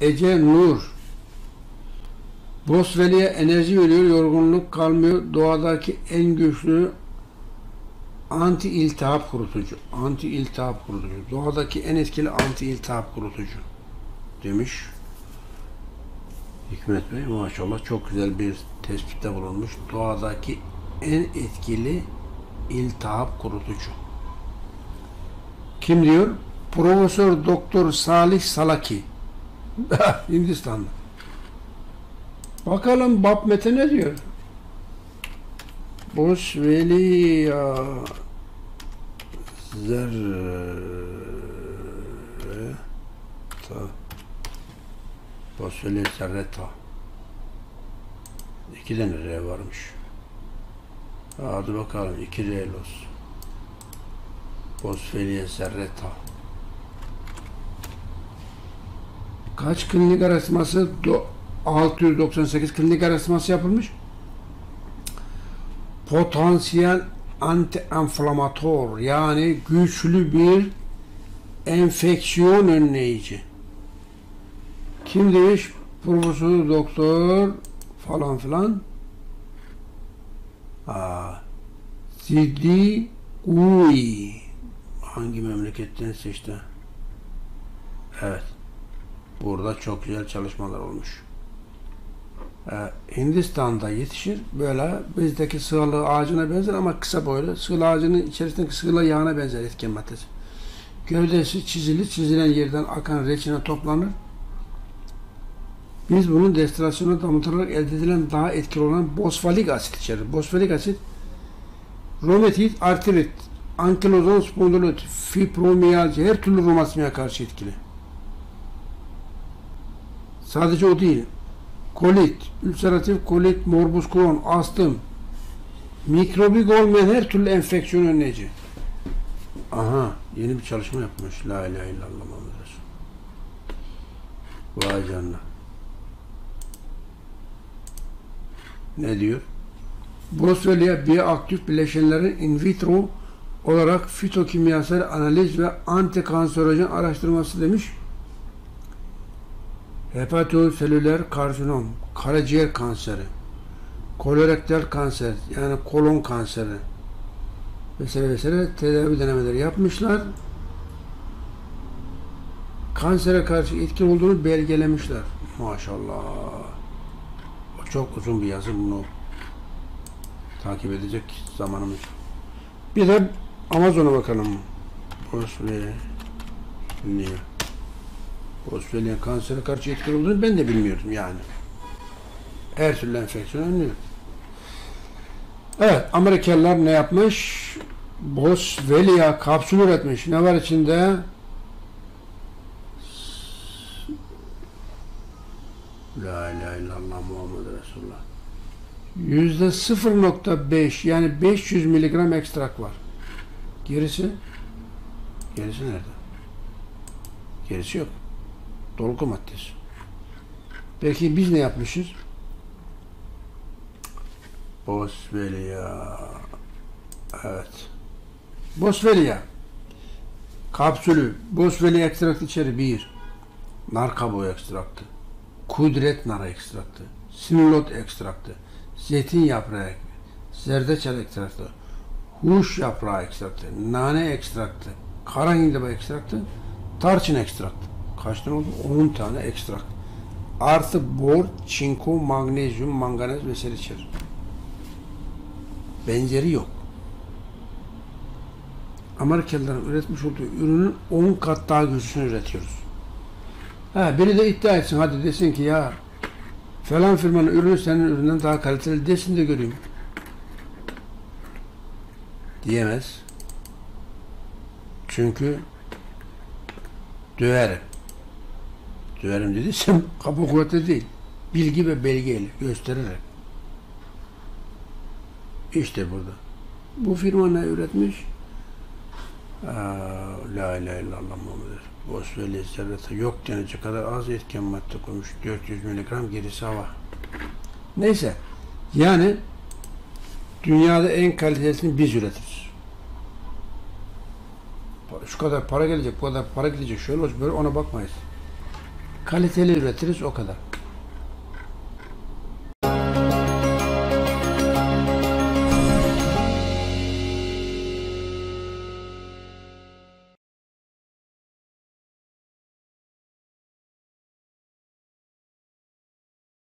Ece Nur. Boswellia enerji veriyor, yorgunluk kalmıyor. Doğadaki en güçlü anti-iltihap kurutucu. Anti-iltihap kurutucu. Doğadaki en etkili anti-iltihap kurutucu. Demiş. Hikmet Bey maşallah çok güzel bir tespitte bulunmuş. Doğadaki en etkili iltihap kurutucu. Kim diyor? Profesör Doktor Salih Salaki. Hindistan'da. Bakalım Bab Mete ne diyor? Boswellia serrata. Boswellia serrata. 2 tane R varmış. Hadi bakalım 2 R'li olsun. Boswellia serrata. Kaç klinik araştırması? 698 klinik araştırması yapılmış. Potansiyel anti-enflamatör, yani güçlü bir enfeksiyon önleyici. Kim demiş? Profesör doktor falan filan. C.D. Kuni. Hangi memleketten seçti? Evet. Burada çok güzel çalışmalar olmuş. Hindistan'da yetişir. Böyle bizdeki sığla ağacına benzer ama kısa boylu. Sığla ağacının içerisindeki sığla yağına benzer etken maddesi. Gövdesi çizili, çizilen yerden akan reçine toplanır. Biz bunun destilasyonu damıtılarak elde edilen daha etkili olan boswellic asit içerir. Boswellic asit romatit, artrit, ankilozan spondilit, fibromiyalji, her türlü romatizmaya karşı etkili. Sadece o değil. Kolit, ülseratif kolit, morbus Crohn, astım, mikrobik olmayan her türlü enfeksiyon önleyici. Aha, yeni bir çalışma yapmış. La ilahe illallah Muhammed Resul. Vay canına. Ne diyor? Boswellia bioaktif bileşenlerin in vitro olarak fitokimyasal analiz ve antikanserojen araştırması demiş. Hepatoselüler karsinom, karaciğer kanseri, kolorektal kanser, yani kolon kanseri vesaire vesaire tedavi denemeleri yapmışlar. Kansere karşı etkin olduğunu belgelemişler. Maşallah. O çok uzun bir yazı, bunu takip edecek zamanımız. Bir de Amazon'a bakalım. Boswellia kansere karşı etkili olduğunu ben de bilmiyordum yani. Her türlü enfeksiyon önlüyor. Evet, Amerikalılar ne yapmış? Boswellia kapsülü üretmiş. Ne var içinde? La ilahe illallah Muhammed Resulullah. %0.5, yani 500 mg ekstrak var. Gerisi nerede? Gerisi yok. Dolgu maddesi. Peki biz ne yapmışız? Boswellia. Evet. Boswellia kapsülü, Boswellia ekstraktı içeri 1. Nar kabuğu ekstraktı. Kudret nara ekstraktı. Sinilot ekstraktı. Zeytin yaprağı, zerdeçal ekstraktı. Huş yaprağı ekstraktı. Nane ekstraktı. Kara hindiba ekstraktı. Tarçın ekstraktı. Kaç tane oldu? 10 tane ekstrak. Artı bor, çinko, magnezyum, manganez vesaire içerir. Benzeri yok. Amerikalıların üretmiş olduğu ürünün 10 kat daha güçlüsünü üretiyoruz. Ha, biri de iddia etsin, hadi desin ki ya falan firmanın ürünü senin üründen daha kaliteli desin de göreyim. Diyemez. Çünkü döverim dediysem kapı kuvvetli değil, bilgi ve belgeyle göstererek. İşte burada bu firma ne üretmiş? La ilahe illallah Muhammed. Boswellia serrata yok denecek kadar az etken madde koymuş. 400 mg gerisi hava. Neyse, yani dünyada en kalitesini biz üretiriz. Şu kadar para gelecek, bu kadar para gidecek, şöyle olacak, böyle ona bakmayız. kaliteli üretiriz, o kadar.